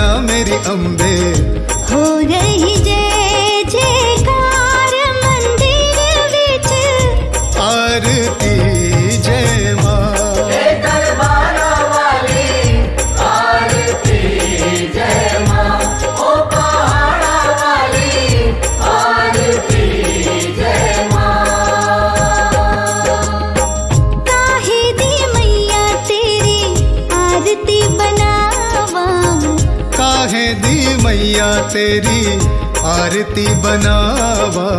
माया मेरी अम्बे। हो रही जय जयकार मंदिर विच आरती जय मां। हे दरबारा वाली आरती जय मां। ओ पहाड़ा वाली आरती जय मां। काहे दी मैया तेरी आरती बनावा। काहे दी मैया तेरी आरती बनावा।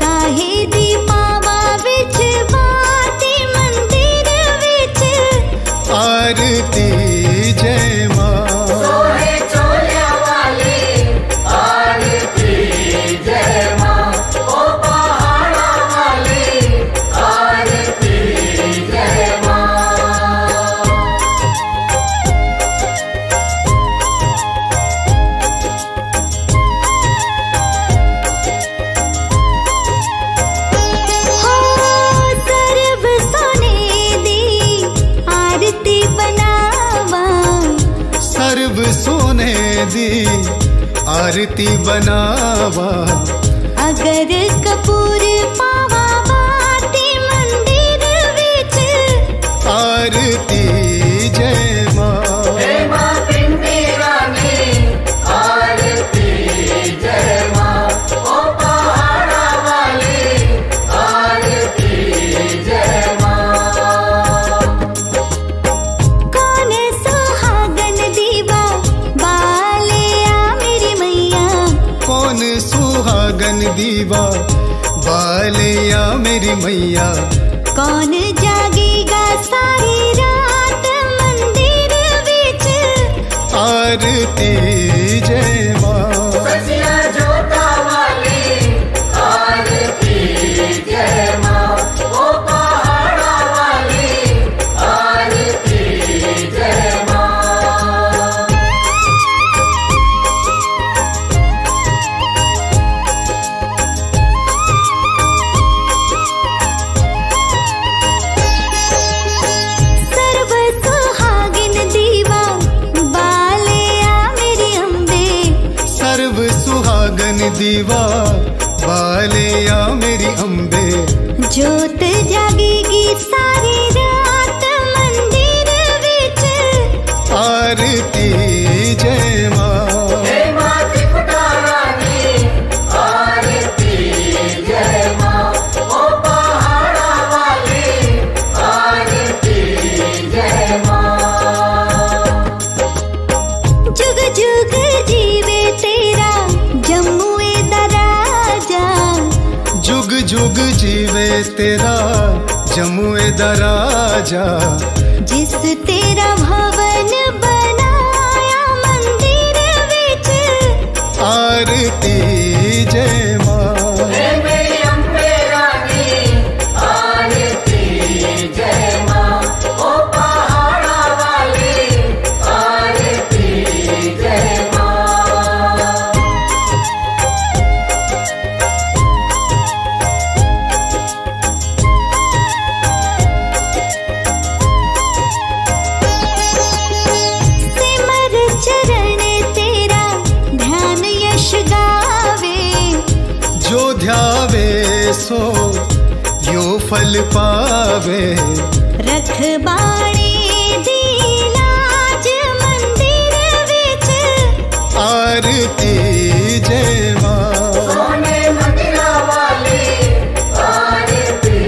काहे दी मावा बिच बाती मंदिर बिच आरती जय मां। सोहे चोलिया वाली आरती जय मां। ओ पहाड़ा वाली आरती जय मां। हो सर्व सोने दी आरती बनावा। सर्व सोने दी आरती बनावा। अगर कपूर पावा बाती मंदिर विच आरती जय मां। हे मां पिंडी रानी आरती जय मां। ओ पहाड़ा वाली आरती जय मां। कौन सुहागन दीवा बाले आ मेरी मैया। कौन सुहागन दीवा बालिया मेरी मैया। कौन जागेगा सारी रात मंदिर विच आरती जय मां। सजिया जोता वाली आरती जय मां। ओ पहाड़ा वाली आरती जय मां। सर्व सुहागिन दीवा बाले आ मेरी अम्बे। सर्व सुहागन दीवा बालिया मेरी अम्बे। ज्योत जागेगी सारी रात मंदिर विच आरती जय मां। हे मां त्रिपुटा रानी आरती जय मां। ओ पहाड़ा वाली आरती जय मां। जुग जुग जीवे तेरा जम्मुए दराजा। जुग जुग जीवे तेरा जमुए दराजा। जिस तेरा भवन बनाया मंदिर विच आरती जय मां। हे मेरी अम्बे रानी आरती जय मां। ओ पहाड़ा वाली आरती जय मां। सिमर चरण तेरा ध्यान यश गावे। जो ध्यावे सो यो फल पावे। रख बाणे दी लाज मंदिर विच आरती जय मां। सोने मदिरा वाली आरती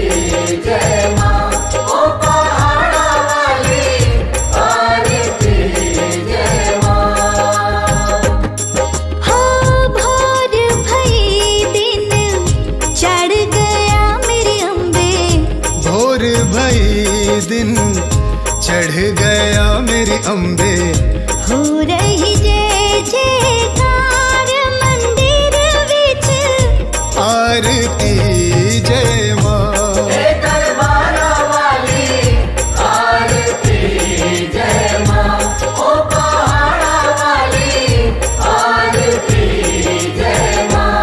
जय मां। ओ पहाड़ा वाली आरती जय मां। हो भोर भई दिन चढ़ गया मेरी अम्बे। भोर भई दिन चढ़ गया मेरी अम्बे। हो रही जय जयकार मंदिर विच आरती जय मां। हे दरबारा वाली आरती जय मां। ओ पहाड़ा वाली आरती जय मां।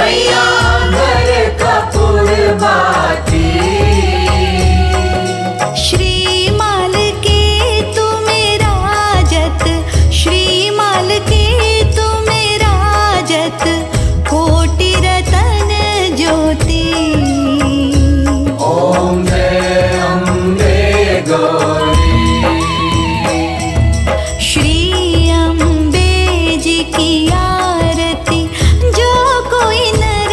भैया घर का कुर्बानी। श्री माल के तुम्हें राजत, श्री माल के तुम्हें राजत, कोटि रतन ज्योति। ओम जय अम्बे गौरी। श्री अम्बे जी की आरती जो कोई नर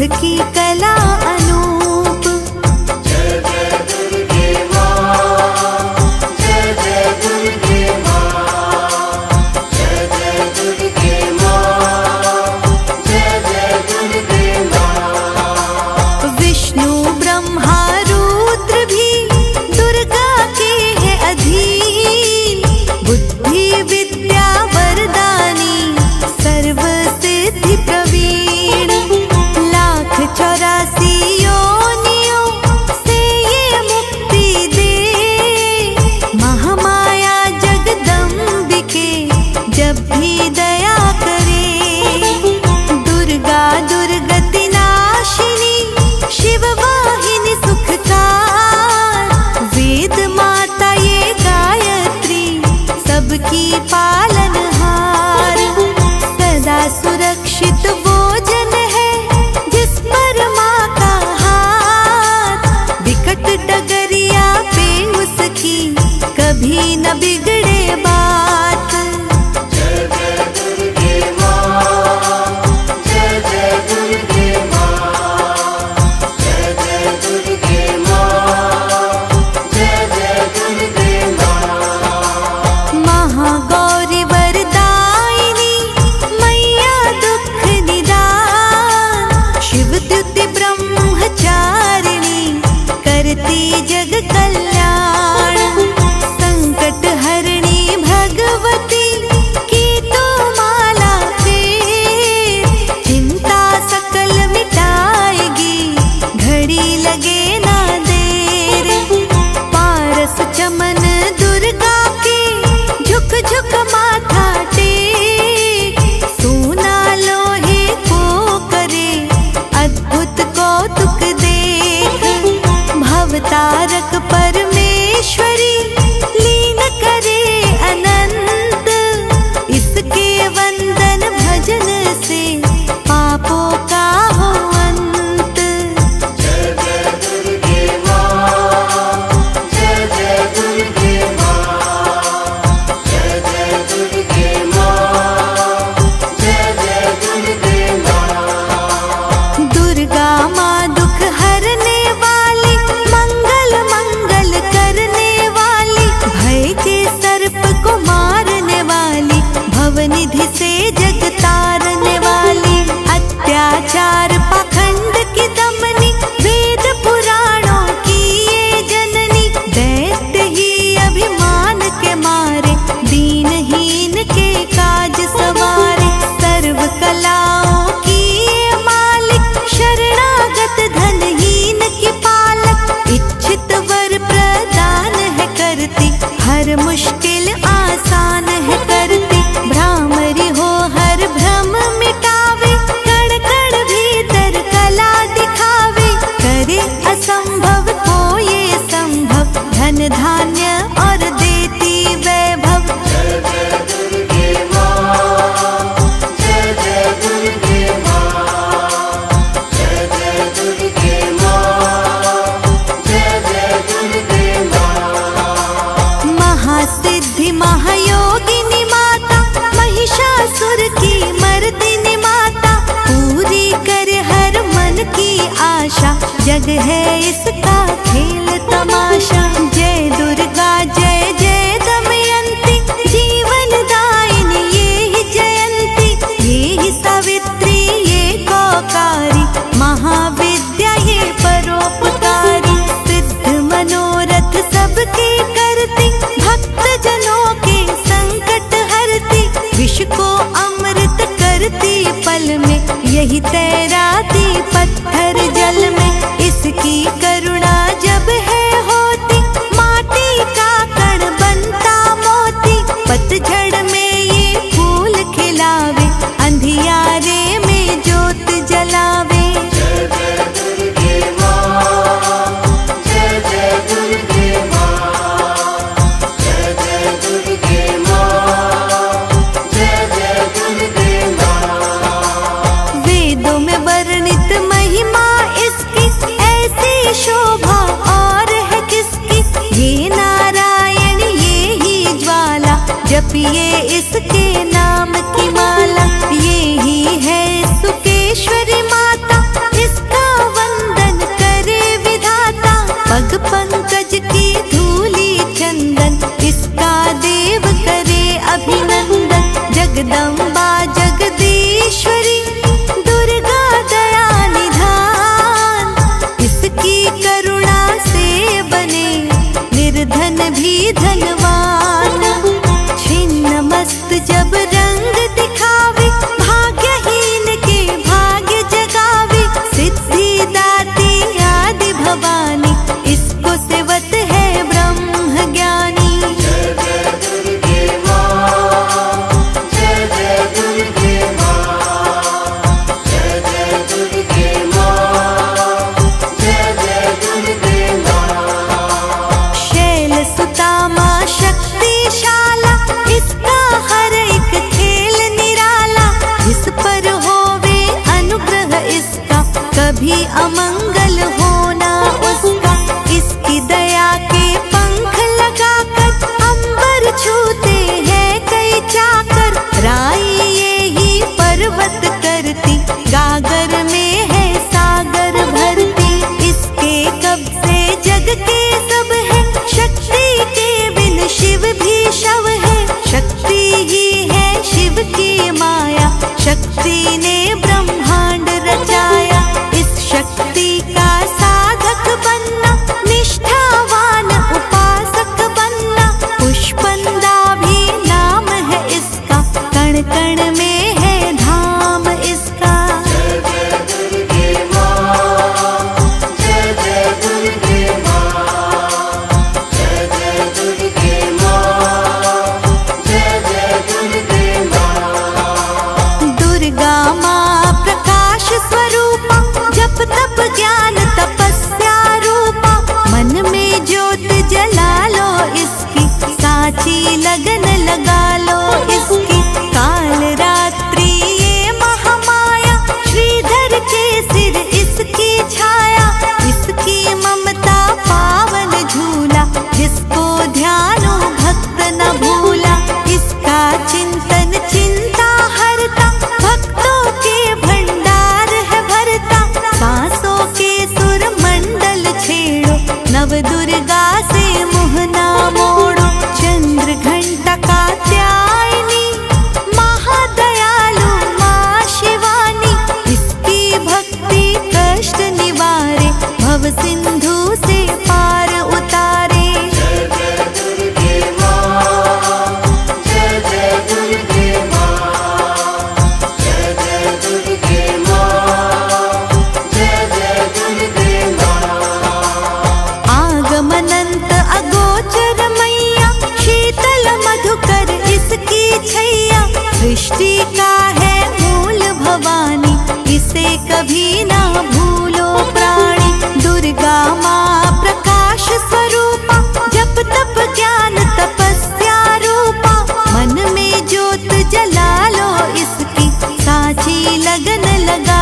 बुद्ध की कला अनूप। जय जय दुर्गे माँ, जय जय दुर्गे माँ, जय जय दुर्गे माँ, जय जय दुर्गे माँ। विष्णु ब्रह्मा रुद्र भी दुर्गा के है अधीन, बुद्धि विद्या वरदानी सर्वसिद्धि प्रवीण। चौरासी योनियों से ये मुक्ति दे, महामाया जगदम्बिके जब भी दया करे। दुर्गा दुर्गति नाशिनी शिव वाहिनी सुखकार, वेद माता ये गायत्री सबकी पालनहार। सदा सुरक्षित वो जन है पर माँ का हाथ, विकट डगरिया पे उसकी कभी न बिगड़े बात। जय जय दुर्गे माँ, जय जय दुर्गे माँ, जय जय दुर्गे माँ, जय जय दुर्गे माँ। महागौरी वरदायिनी मैया दुख निदान, शिवद्युति ब्रह्मचारिणी करती जग कल्याण। संकट हरणी भगवती की तो माला फेर, चिंता सकल मिटाएगी घड़ी लगे ना देर। पारस चमन दुर्गा के झुक झुक माथा टेक, सोना लोहे को करे अद्भुत कौतुक देख। भवतारक परमेश्वरी लीन करे अनंत, इसके वंदन भजन से पापों का हो अंत। जय जय दुर्गे माँ, जय जय दुर्गे माँ, जय जय दुर्गे माँ, जय जय दुर्गे माँ। दुर्गा माँ दुख हरने वाली, मंगल मंगल करने वाली, भय के सर्प को मारने वाली, भवनिधि से जग तारने वाली। अत्याचार पाखंड की दमनी, वेद पुराणों की ये जननी। दैत्य ही अभिमान के मारे, दीनहीन के काज सवारे। सर्व कलाओं की ये मालिक, शरणागत धनहीन की पालक। इच्छित वर प्रदान है करती, हर मुश्किल आसान है करती। भ्रामरी हो हर भ्रम मिटावे, कण कण भीतर कला दिखावे। करे असंभव को ये संभव, धन धान्य और देती वैभव। जय जय दुर्गे माँ, जय जय दुर्गे माँ, जय जय दुर्गे माँ, जय जय दुर्गे माँ। महासिद्धि महायोगिनी माता, महिषासुर की मर्दिनी माता। पूरी करे हर मन की आशा, जग है इसका खेल तमाशा। जय दुर्गा जय जय दमयंती, जीवन दायिनी ये ही जयंती। ये ही सावित्री ये कौकारी, महाविद्या ये परोपकारी। सिद्ध मनोरथ सबके करती, भक्त जनों के संकट हरती। विष को अमृत करती पल में, यही तैराती पत्थर जल में। इसकी करुणा जब है होती, माटी का कण बनता मोती। पतझड़ में ये फूल खिलावे, अंधियारे में ज्योत जलावे। जय जय दुर्गे माँ, जय जय दुर्गे माँ, जय जय दुर्गे माँ, जय जय दुर्गे माँ। वेदों में वर्णित महिमा इसकी, ऐसी शोभा और है किसकी। ये नारायण ये ही ज्वाला, जपिए इसके नाम की माला। ये ही है सुकेश्वरी माता, जिस अमंगल होना उसका, इसकी दया के पंख लगाकर अंबर छूते हैं कई चाकर। राय ये ही पर्वत करती, गागर में है सागर भरती। इसके कब्जे जग के सब है, शक्ति के बिन शिव भी शव है। शक्ति ही है शिव की माया, शक्ति ने ब्रह्मांड रचाया। शक्ति का साधक बनना, निष्ठावान उपासक बनना। पुष्पंदा भी नाम है इसका, कण कण में है धाम इसका। जय जय दुर्गे मां, जय जय दुर्गे मां, जय जय दुर्गे मां, जय जय दुर्गे मां। दुर्गा मां प्रकाश स्वरूपा, जप तप ज्ञान तपस्या रूपा। मन में ज्योत जला लो इसकी, साची लगन लगा लो इसकी। काल रात्रि ये महामाया, श्रीधर के सिर इसकी छाया। इसकी ममता पावन झूला, जिसको ध्यानो भक्त न भूला। इसका चिंतन चिंता हरता, भक्तों के भंडार सांसों के सुर मंडल छेड़ो। नव दुर्गा से मुहना मोड़ो। चंद्र घंटा का त्यायनी, महादयालु मां शिवानी। इसकी भक्ति कष्ट निवारे, भव सिंधु से पार उतारे। जय जय दुर्गे मां, जय जय दुर्गे मां, जय जय दुर्गे मां। आगमनंत अगोचर मैया, शीतल मधुकर इसकी छैया। सृष्टि का है मूल भवानी, इसे कभी ना भूलो प्राणी। दुर्गा मां प्रकाश स्वरूपा, जप तप ज्ञान तपस्या रूपा। मन में ज्योत जला लो इसकी, साची लगन लगा